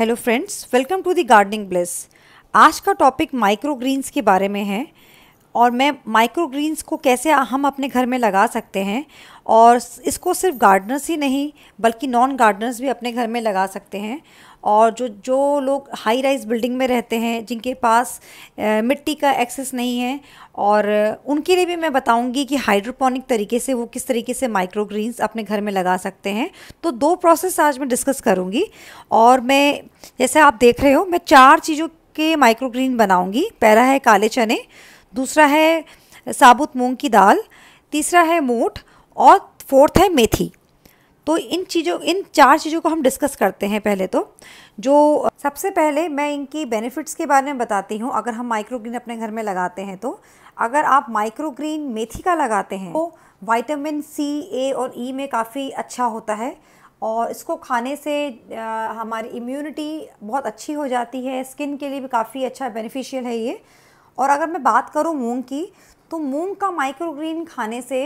Hello friends, welcome to the gardening bliss. आज का topic microgreens के बारे में है और मैं माइक्रोग्रीन्स को कैसे हम अपने घर में लगा सकते हैं और इसको सिर्फ गार्डनर्स ही नहीं बल्कि नॉन गार्डनर्स भी अपने घर में लगा सकते हैं। और जो लोग हाई राइज बिल्डिंग में रहते हैं, जिनके पास मिट्टी का एक्सेस नहीं है, और उनके लिए भी मैं बताऊंगी कि हाइड्रोपोनिक तरीके से वो किस तरीके से माइक्रोग्रीन्स अपने घर में लगा सकते हैं। तो दो प्रोसेस आज मैं डिस्कस करूंगी और मैं, जैसे आप देख रहे हो, मैं चार चीज़ों के माइक्रोग्रीन बनाऊँगी। पहला है काले चने, दूसरा है साबुत मूंग की दाल, तीसरा है मोठ और फोर्थ है मेथी। तो इन चार चीज़ों को हम डिस्कस करते हैं। पहले तो जो सबसे पहले मैं इनकी बेनिफिट्स के बारे में बताती हूँ। अगर हम माइक्रोग्रीन अपने घर में लगाते हैं तो अगर आप माइक्रोग्रीन मेथी का लगाते हैं तो विटामिन सी, ए और ई में काफ़ी अच्छा होता है और इसको खाने से हमारी इम्यूनिटी बहुत अच्छी हो जाती है। स्किन के लिए भी काफ़ी अच्छा बेनिफिशियल है ये। और अगर मैं बात करूँ मूंग की, तो मूंग का माइक्रोग्रीन खाने से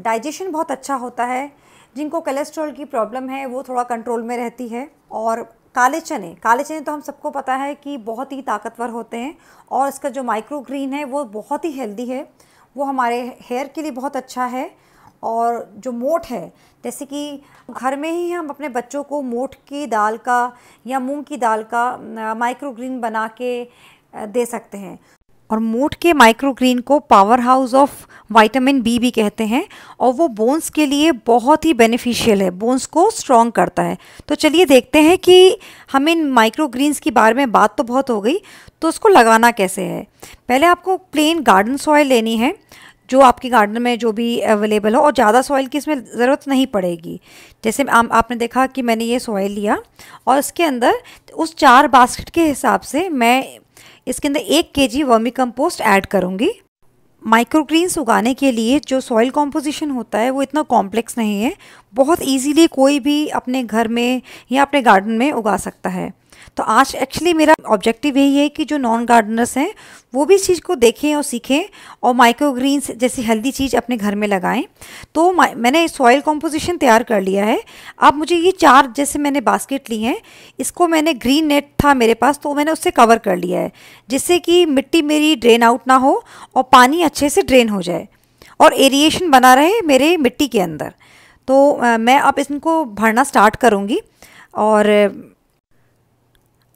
डाइजेशन बहुत अच्छा होता है। जिनको कोलेस्ट्रॉल की प्रॉब्लम है वो थोड़ा कंट्रोल में रहती है। और काले चने तो हम सबको पता है कि बहुत ही ताकतवर होते हैं और इसका जो माइक्रोग्रीन है वो बहुत ही हेल्दी है, वो हमारे हेयर के लिए बहुत अच्छा है। और जो मोठ है, जैसे कि घर में ही हम अपने बच्चों को मोठ की दाल का या मूंग की दाल का माइक्रोग्रीन बना के दे सकते हैं। और मोठ के माइक्रोग्रीन को power house of vitamin B भी कहते हैं और वो बोन्स के लिए बहुत ही बेनिफिशियल है, बोन्स को स्ट्रॉन्ग करता है। तो चलिए देखते हैं कि हम इन माइक्रोग्रीन्स के बारे में बात तो बहुत हो गई, तो उसको लगाना कैसे है। पहले आपको प्लेन गार्डन सॉइल लेनी है जो आपके गार्डन में जो भी अवेलेबल हो, और ज़्यादा सॉइल की इसमें ज़रूरत नहीं पड़ेगी। जैसे आपने देखा कि मैंने ये सॉइल लिया और इसके अंदर उस चार बास्केट के हिसाब से मैं इसके अंदर 1 kg वर्मीकम्पोस्ट ऐड करूँगी। माइक्रोग्रीन्स उगाने के लिए जो सॉइल कॉम्पोजिशन होता है वो इतना कॉम्प्लेक्स नहीं है, बहुत इजीली कोई भी अपने घर में या अपने गार्डन में उगा सकता है। तो आज एक्चुअली मेरा ऑब्जेक्टिव यही है कि जो नॉन गार्डनर्स हैं वो भी इस चीज़ को देखें और सीखें और माइक्रोग्रीन्स जैसी हेल्दी चीज़ अपने घर में लगाएं। तो मैंने सॉइल कॉम्पोजिशन तैयार कर लिया है। अब मुझे ये चार, जैसे मैंने बास्केट ली हैं, इसको मैंने ग्रीन नेट था मेरे पास तो मैंने उससे कवर कर लिया है, जिससे कि मिट्टी मेरी ड्रेन आउट ना हो और पानी अच्छे से ड्रेन हो जाए और एरिएशन बना रहे मेरे मिट्टी के अंदर। तो मैं अब इनको भरना स्टार्ट करूँगी। और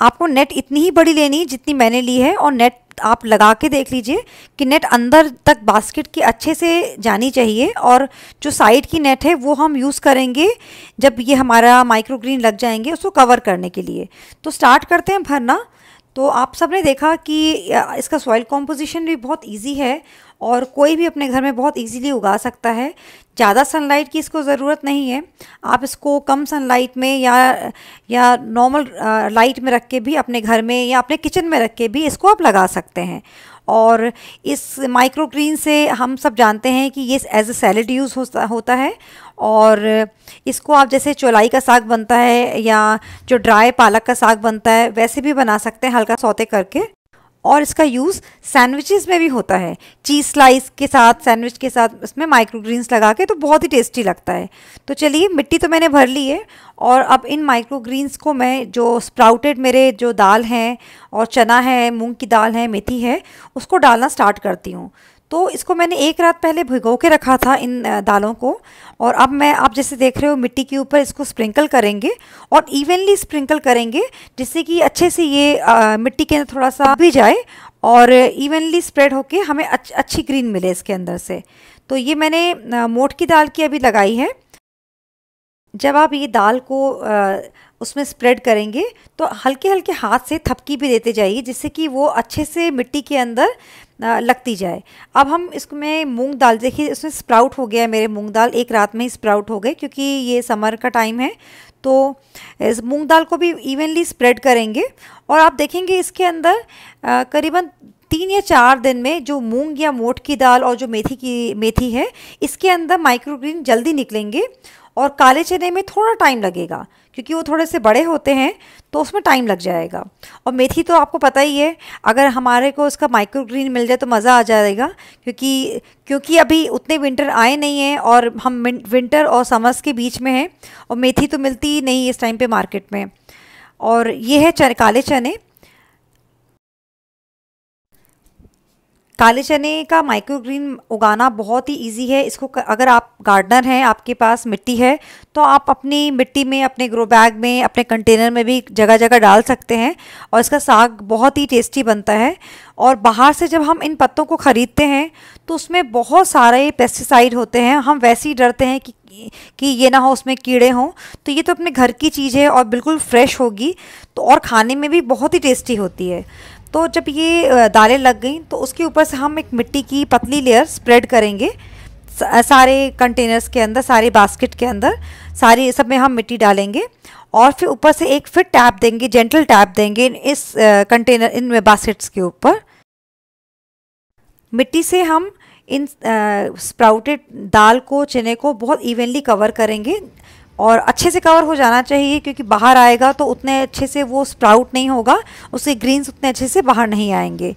आपको नेट इतनी ही बड़ी लेनी है जितनी मैंने ली है, और नेट आप लगा के देख लीजिए कि नेट अंदर तक बास्केट के अच्छे से जानी चाहिए। और जो साइड की नेट है वो हम यूज़ करेंगे जब ये हमारा माइक्रोग्रीन लग जाएंगे उसको कवर करने के लिए। तो स्टार्ट करते हैं भरना। तो आप सबने देखा कि इसका सॉइल कॉम्पोजिशन भी बहुत ईजी है और कोई भी अपने घर में बहुत ईजीली उगा सकता है। ज़्यादा सनलाइट की इसको ज़रूरत नहीं है, आप इसको कम सनलाइट में या नॉर्मल लाइट में रख के भी अपने घर में या अपने किचन में रख के भी इसको आप लगा सकते हैं। और इस माइक्रोग्रीन से हम सब जानते हैं कि ये एज अ सैलेड यूज़ होता है और इसको आप जैसे चौलाई का साग बनता है या जो ड्राई पालक का साग बनता है वैसे भी बना सकते हैं हल्का सौते करके। और इसका यूज़ सैंडविचेस में भी होता है, चीज़ स्लाइस के साथ, सैंडविच के साथ इसमें माइक्रोग्रीन्स लगा के तो बहुत ही टेस्टी लगता है। तो चलिए, मिट्टी तो मैंने भर ली है और अब इन माइक्रोग्रीन्स को मैं जो स्प्राउटेड मेरे जो दाल हैं और चना है, मूंग की दाल है, मेथी है, उसको डालना स्टार्ट करती हूँ। तो इसको मैंने एक रात पहले भिगो के रखा था इन दालों को, और अब मैं, आप जैसे देख रहे हो, मिट्टी के ऊपर इसको स्प्रिंकल करेंगे और इवनली स्प्रिंकल करेंगे जिससे कि अच्छे से ये मिट्टी के अंदर थोड़ा सा भी जाए और इवनली स्प्रेड होके हमें अच्छी ग्रीन मिले इसके अंदर से। तो ये मैंने मोठ की दाल की अभी लगाई है। जब आप ये दाल को उसमें स्प्रेड करेंगे तो हल्के हल्के हाथ से थपकी भी देते जाइए जिससे कि वो अच्छे से मिट्टी के अंदर लगती जाए। अब हम इसमें मूंग दाल, देखिए इसमें स्प्राउट हो गया है मेरे मूंग दाल, एक रात में ही स्प्राउट हो गए क्योंकि ये समर का टाइम है। तो इस मूंग दाल को भी इवनली स्प्रेड करेंगे और आप देखेंगे इसके अंदर करीबन 3 या 4 दिन में जो मूंग या मोठ की दाल और जो मेथी है इसके अंदर माइक्रोग्रीन जल्दी निकलेंगे। और काले चने में थोड़ा टाइम लगेगा क्योंकि वो थोड़े से बड़े होते हैं तो उसमें टाइम लग जाएगा। और मेथी तो आपको पता ही है, अगर हमारे को उसका माइक्रोग्रीन मिल जाए तो मज़ा आ जाएगा क्योंकि अभी उतने विंटर आए नहीं हैं और हम विंटर और समर्स के बीच में हैं और मेथी तो मिलती ही नहीं इस टाइम पे मार्केट में। और ये है काले चने। काले चने का माइक्रोग्रीन उगाना बहुत ही इजी है। इसको अगर आप गार्डनर हैं, आपके पास मिट्टी है, तो आप अपनी मिट्टी में, अपने ग्रो बैग में, अपने कंटेनर में भी जगह जगह डाल सकते हैं और इसका साग बहुत ही टेस्टी बनता है। और बाहर से जब हम इन पत्तों को ख़रीदते हैं तो उसमें बहुत सारे पेस्टिसाइड होते हैं। हम वैसे ही डरते हैं कि ये ना हो उसमें कीड़े हों, तो ये तो अपने घर की चीज़ है और बिल्कुल फ्रेश होगी, तो और खाने में भी बहुत ही टेस्टी होती है। तो जब ये दालें लग गई तो उसके ऊपर से हम एक मिट्टी की पतली लेयर स्प्रेड करेंगे सारे कंटेनर्स के अंदर, सारे बास्केट के अंदर, सारी सब में हम मिट्टी डालेंगे। और फिर ऊपर से एक फिर टैप देंगे, जेंटल टैप देंगे इस कंटेनर, इन बास्केट्स के ऊपर। मिट्टी से हम इन स्प्राउटेड दाल को, चने को बहुत इवनली कवर करेंगे और अच्छे से कवर हो जाना चाहिए, क्योंकि बाहर आएगा तो उतने अच्छे से वो स्प्राउट नहीं होगा, उसके ग्रीन्स उतने अच्छे से बाहर नहीं आएंगे।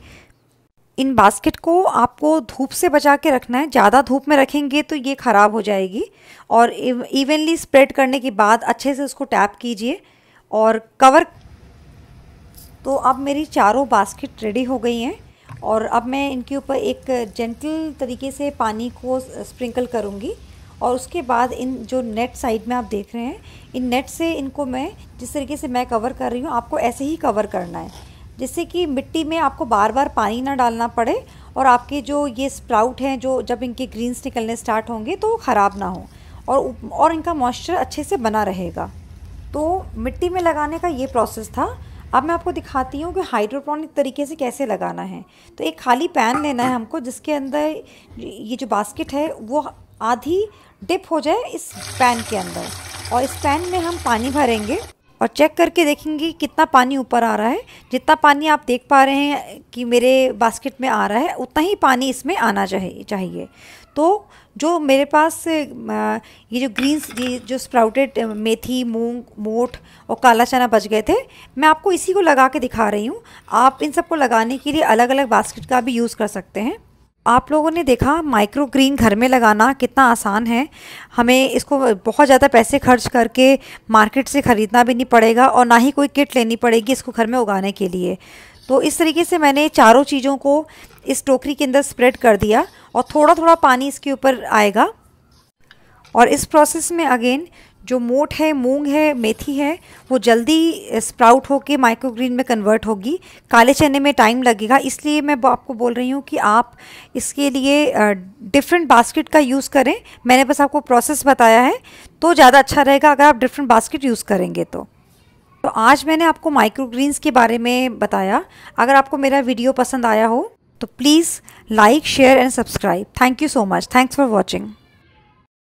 इन बास्केट को आपको धूप से बचा के रखना है। ज़्यादा धूप में रखेंगे तो ये ख़राब हो जाएगी। और इवनली स्प्रेड करने के बाद अच्छे से उसको टैप कीजिए और कवर। तो अब मेरी चारों बास्केट रेडी हो गई हैं और अब मैं इनके ऊपर एक जेंटल तरीके से पानी को स्प्रिंकल करूँगी। और उसके बाद इन जो नेट साइड में आप देख रहे हैं, इन नेट से इनको मैं जिस तरीके से मैं कवर कर रही हूँ, आपको ऐसे ही कवर करना है, जिससे कि मिट्टी में आपको बार बार पानी ना डालना पड़े और आपके जो ये स्प्राउट हैं, जो जब इनके ग्रीन्स निकलने स्टार्ट होंगे तो ख़राब ना हो और इनका मॉइस्चर अच्छे से बना रहेगा। तो मिट्टी में लगाने का ये प्रोसेस था। अब मैं आपको दिखाती हूँ कि हाइड्रोपोनिक तरीके से कैसे लगाना है। तो एक खाली पैन लेना है हमको, जिसके अंदर ये जो बास्केट है वो आधी डिप हो जाए इस पैन के अंदर। और इस पैन में हम पानी भरेंगे और चेक करके देखेंगे कितना पानी ऊपर आ रहा है। जितना पानी आप देख पा रहे हैं कि मेरे बास्केट में आ रहा है, उतना ही पानी इसमें आना चाहिए। तो जो मेरे पास ये जो ग्रीन्स, ये जो स्प्राउटेड मेथी, मूंग, मोठ और काला चना बच गए थे, मैं आपको इसी को लगा के दिखा रही हूँ। आप इन सबको लगाने के लिए अलग अलग बास्केट का भी यूज़ कर सकते हैं। आप लोगों ने देखा माइक्रोग्रीन घर में लगाना कितना आसान है। हमें इसको बहुत ज़्यादा पैसे खर्च करके मार्केट से ख़रीदना भी नहीं पड़ेगा और ना ही कोई किट लेनी पड़ेगी इसको घर में उगाने के लिए। तो इस तरीके से मैंने चारों चीज़ों को इस टोकरी के अंदर स्प्रेड कर दिया और थोड़ा थोड़ा पानी इसके ऊपर आएगा। और इस प्रोसेस में अगेन जो मोठ है, मूंग है, मेथी है, वो जल्दी स्प्राउट होके माइक्रोग्रीन में कन्वर्ट होगी। काले चने में टाइम लगेगा, इसलिए मैं आपको बोल रही हूँ कि आप इसके लिए डिफरेंट बास्केट का यूज़ करें। मैंने बस आपको प्रोसेस बताया है, तो ज़्यादा अच्छा रहेगा अगर आप डिफरेंट बास्केट यूज़ करेंगे। तो आज मैंने आपको माइक्रोग्रीन्स के बारे में बताया। अगर आपको मेरा वीडियो पसंद आया हो तो please like, share and subscribe. Thank you so much. Thanks for watching.